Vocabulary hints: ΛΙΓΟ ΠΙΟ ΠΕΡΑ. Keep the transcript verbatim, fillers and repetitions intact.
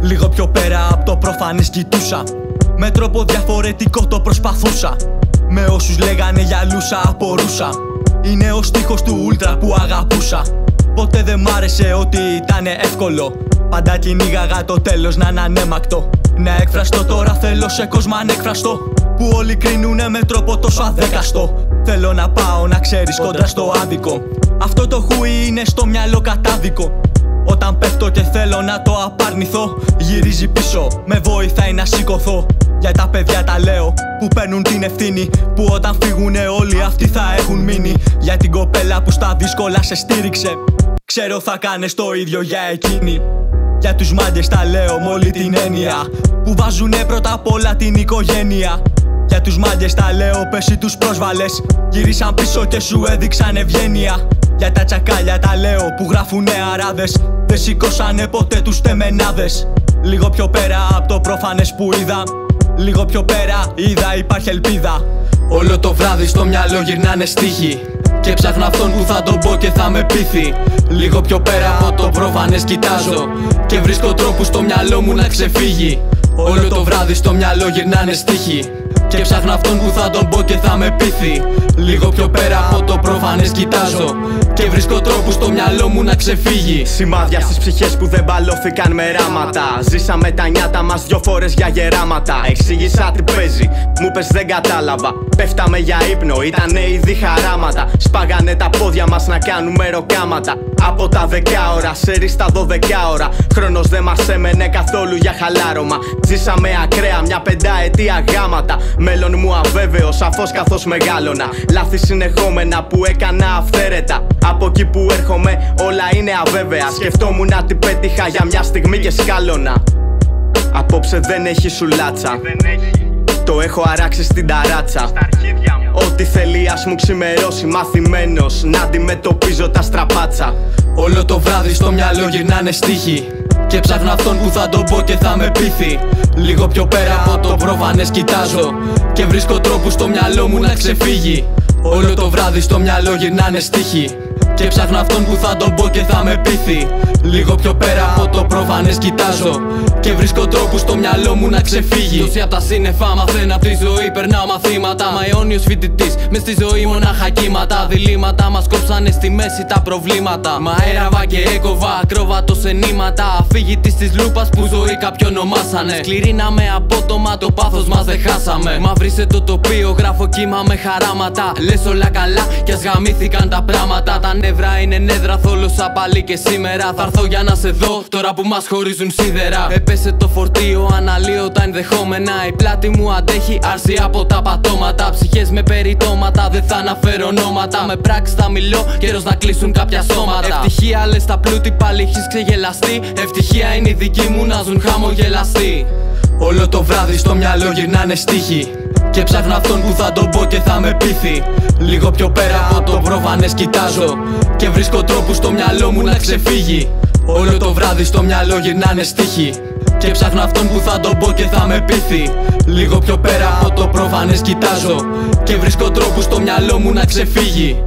Λίγο πιο πέρα από το προφανές κοιτούσα, με τρόπο διαφορετικό το προσπαθούσα. Με όσους λέγανε για λούσα απορούσα. Είναι ο στίχος του ούλτρα που αγαπούσα. Ποτέ δεν μ' άρεσε ότι ήτανε εύκολο. Πάντα κυνήγαγα το τέλος να είναι ανέμακτο. Να εκφραστώ, τώρα θέλω σε κόσμο ανεκφραστό, που όλοι κρίνουνε με τρόπο τόσο αδέκαστο. Θέλω να πάω, να ξέρεις, κοντά στο άδικο. Αυτό το χούι είναι στο μυαλό κατάδικο. Όταν πέφτω και θέλω να το απαρνηθώ, γυρίζει πίσω, με βοηθάει να σηκωθώ. Για τα παιδιά τα λέω που παίρνουν την ευθύνη, που όταν φύγουνε όλοι αυτοί θα έχουν μείνει. Για την κοπέλα που στα δύσκολα σε στήριξε, ξέρω θα κάνεις το ίδιο για εκείνη. Για τους μάγκες τα λέω με όλη την έννοια, που βάζουνε πρώτα απ' όλα την οικογένεια. Για τους μάγκες τα λέω, πες τους πρόσβαλες, γύρισαν πίσω και σου έδειξαν ευγένεια. Για τα τσακάλια τα λέω που γράφουνε αράδες, δεν σηκώσανε ποτέ τους τεμενάδες. Λίγο πιο πέρα από το προφανές που είδα, λίγο πιο πέρα είδα υπάρχει ελπίδα. Όλο το βράδυ στο μυαλό γυρνάνε στίχοι, και ψάχνω αυτόν που θα τον πω και θα με πείθει. Λίγο πιο πέρα από το προφανές κοιτάζω, και βρίσκω τρόπους στο μυαλό μου να ξεφύγει. Όλο το βράδυ στο μυαλό γυρνάνε στίχοι, και ψάχνω αυτόν που θα τον πω και θα με πείθει. Λίγο πιο πέρα από το προφανές κοιτάζω, και βρίσκω τρόπους στο μυαλό μου να ξεφύγει. Σημάδια στις ψυχές που δεν μπαλώθηκαν με ράματα. Ζήσαμε τα νιάτα μας δυο φορές για γεράματα. Εξήγησα τι παίζει, μου πες δεν κατάλαβα. Πέφταμε για ύπνο, ήτανε ήδη χαράματα. Σπάγανε τα πόδια μας να κάνουμε ροκάματα. Από τα δεκάωρα, σέρι στα δωδεκάωρα. Χρόνος δεν μας έμενε καθόλου για χαλάρωμα. Ζήσαμε ακραία μια πενταετία γάματα. Μέλλον μου αβέβαιο, σαφώς καθώς μεγάλωνα. Λάθη συνεχόμενα που έκανα αυθαίρετα. Από εκεί που έρχομαι όλα είναι αβέβαια. Σκεφτόμουν να την πέτυχα για μια στιγμή και σκάλωνα. Απόψε δεν έχει σουλάτσα, το έχω αράξει στην ταράτσα. Ό,τι θέλει ας μου ξημερώσει, μαθημένος να αντιμετωπίζω τα στραπάτσα. Όλο το βράδυ στο μυαλό γυρνάνε στίχοι, και ψάχνω αυτόν που θα τον πω και θα με πείθει. Λίγο πιο πέρα από το προφανές κοιτάζω, και βρίσκω τρόπους στο μυαλό μου να ξεφύγει. Όλο το βράδυ στο μυαλό γυρνάνε στίχοι, και ψάχνω αυτόν που θα τον πω και θα με πείθει. Λίγο πιο πέρα από το προφανές κοιτάζω, και βρίσκω τρόπους στο μυαλό μου να ξεφύγει. Τόση απ' τα σύννεφα μαθαίνω απ' τη ζωή, περνάω μαθήματα. Μα αιώνιος φοιτητής, μες στη ζωή μονάχα κύματα. Διλήμματα μας κόψανε στη μέση τα προβλήματα. Μα έραβα και έκοβα ακρόβατος ενήματα. Αφήγητης της λούπας που ζωή κάποιον ονομάσανε. Σκληρίναμε απότομα, το πάθος μας δεν χάσαμε. Μαύρισε το τοπίο, γράφω κύμα με χαράματα. Λες όλα καλά κι ας γαμήθηκαν τα πράγματα. Τα νεύρα είναι νέδρα, θόλωσα πάλι και σήμερα. Θα έρθω για να σε δω, τώρα που μας χωρίζουν σίδερα. Έπεσε το φορτίο, αναλύω τα ενδεχόμενα. Η πλάτη μου αντέχει, άρση από τα πατώματα. Ψυχές με περιτώματα, δεν θα αναφέρω ονόματα. Με πράξεις θα μιλώ, καιρός να κλείσουν κάποια σώματα. Ευτυχία λες τα πλούτη, πάλι έχεις ξεγελαστεί. Ευτυχία είναι η δική μου να ζουν χαμογελαστή. Όλο το βράδυ στο μυαλό γυρνάνε στίχοι, και ψάχνω αυτόν που θα τον πω και θα με πείθει. Λίγο πιο πέρα από το προφανές κοιτάζω, και βρίσκω τρόπους στο μυαλό μου να ξεφύγει. Όλο το βράδυ στο μυαλό γυρνάνε στίχοι, και ψάχνω αυτόν που θα τον πω και θα με πείθει. Λίγο πιο πέρα από το προφανές κοιτάζω, και βρίσκω τρόπους στο μυαλό μου να ξεφύγει.